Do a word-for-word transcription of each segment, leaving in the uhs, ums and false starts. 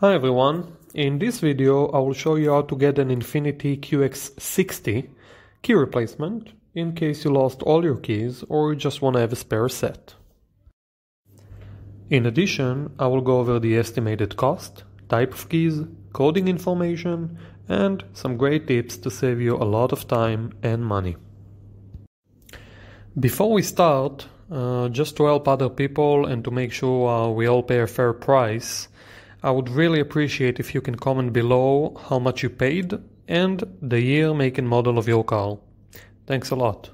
Hi everyone, in this video I will show you how to get an Infiniti Q X sixty key replacement in case you lost all your keys or you just want to have a spare set. In addition, I will go over the estimated cost, type of keys, coding information and some great tips to save you a lot of time and money. Before we start, uh, just to help other people and to make sure uh, we all pay a fair price, I would really appreciate if you can comment below how much you paid and the year, make and model of your car. Thanks a lot.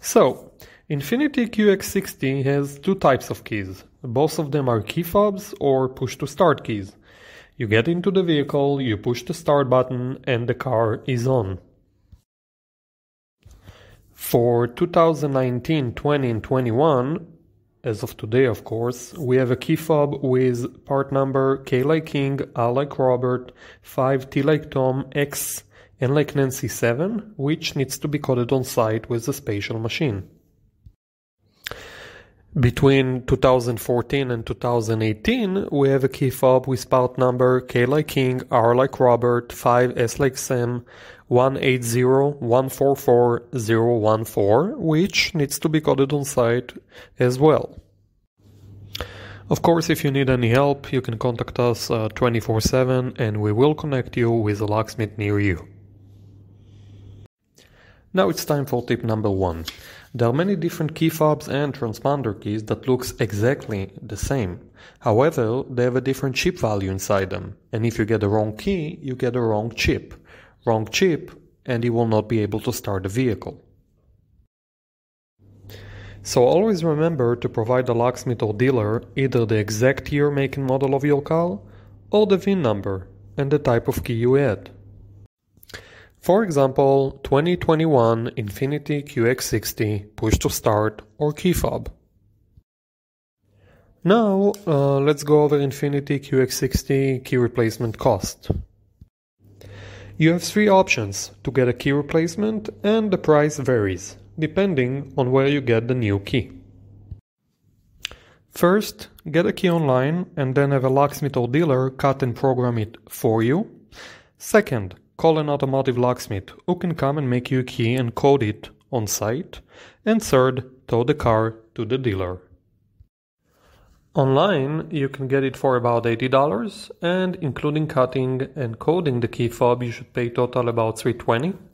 So, Infiniti Q X sixty has two types of keys. Both of them are key fobs or push to start keys. You get into the vehicle, you push the start button and the car is on. For two thousand nineteen, twenty and twenty-one, as of today, of course, we have a key fob with part number K like King, R like Robert, five T like Tom, X, N like Nancy seven, which needs to be coded on site with the spatial machine. Between two thousand fourteen and two thousand eighteen, we have a key fob with part number K like King, R like Robert, five S like Sam, one eight zero one four four zero one four, which needs to be coded on site as well. Of course, if you need any help, you can contact us uh, twenty-four seven and we will connect you with a locksmith near you. Now it's time for tip number one. There are many different key fobs and transponder keys that looks exactly the same. However, they have a different chip value inside them, and if you get the wrong key, you get the wrong chip. Wrong chip, and you will not be able to start the vehicle. So always remember to provide the locksmith or dealer either the exact year, make and model of your car, or the V I N number and the type of key you had. For example, twenty twenty-one Infiniti Q X sixty push to start or key fob. Now uh, let's go over Infiniti Q X sixty key replacement cost. You have three options to get a key replacement and the price varies depending on where you get the new key. First, get a key online and then have a locksmith or dealer cut and program it for you. Second, call an automotive locksmith who can come and make you a key and code it on site. And third, tow the car to the dealer. Online, you can get it for about eighty dollars, and including cutting and coding the key fob, you should pay total about three hundred twenty dollars.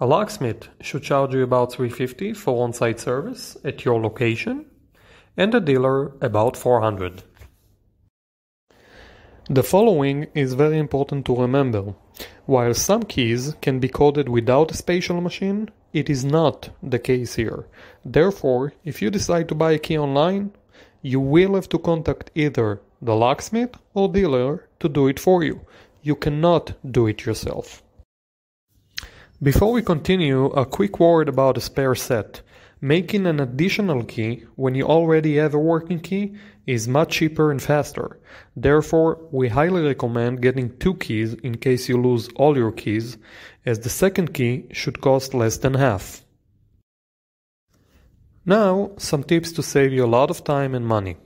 A locksmith should charge you about three hundred fifty dollars for on-site service at your location, and a dealer about four hundred dollars. The following is very important to remember. While some keys can be coded without a spatial machine, it is not the case here. Therefore, if you decide to buy a key online, you will have to contact either the locksmith or dealer to do it for you. You cannot do it yourself. Before we continue, a quick word about a spare set. Making an additional key when you already have a working key is much cheaper and faster. Therefore, we highly recommend getting two keys in case you lose all your keys, as the second key should cost less than half. Now, some tips to save you a lot of time and money.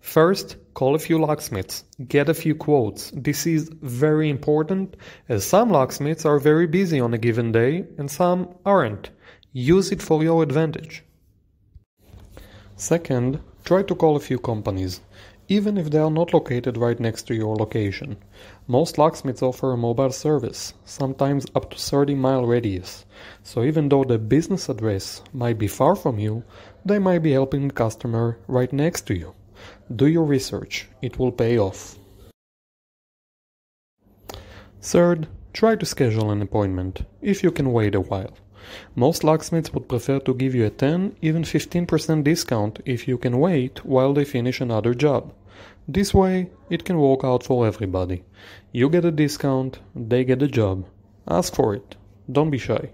First, call a few locksmiths, get a few quotes. This is very important, as some locksmiths are very busy on a given day and some aren't. Use it for your advantage. Second, try to call a few companies, even if they are not located right next to your location. Most locksmiths offer a mobile service, sometimes up to thirty mile radius, so even though the business address might be far from you, they might be helping the customer right next to you. Do your research, it will pay off. Third, try to schedule an appointment, if you can wait a while. Most locksmiths would prefer to give you a ten, even fifteen percent discount if you can wait while they finish another job. This way, it can work out for everybody. You get a discount, they get a job. Ask for it. Don't be shy.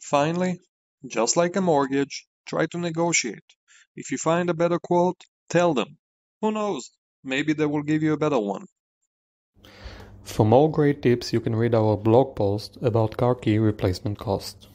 Finally, just like a mortgage, try to negotiate. If you find a better quote, tell them. Who knows? Maybe they will give you a better one. For more great tips, you can read our blog post about car key replacement cost.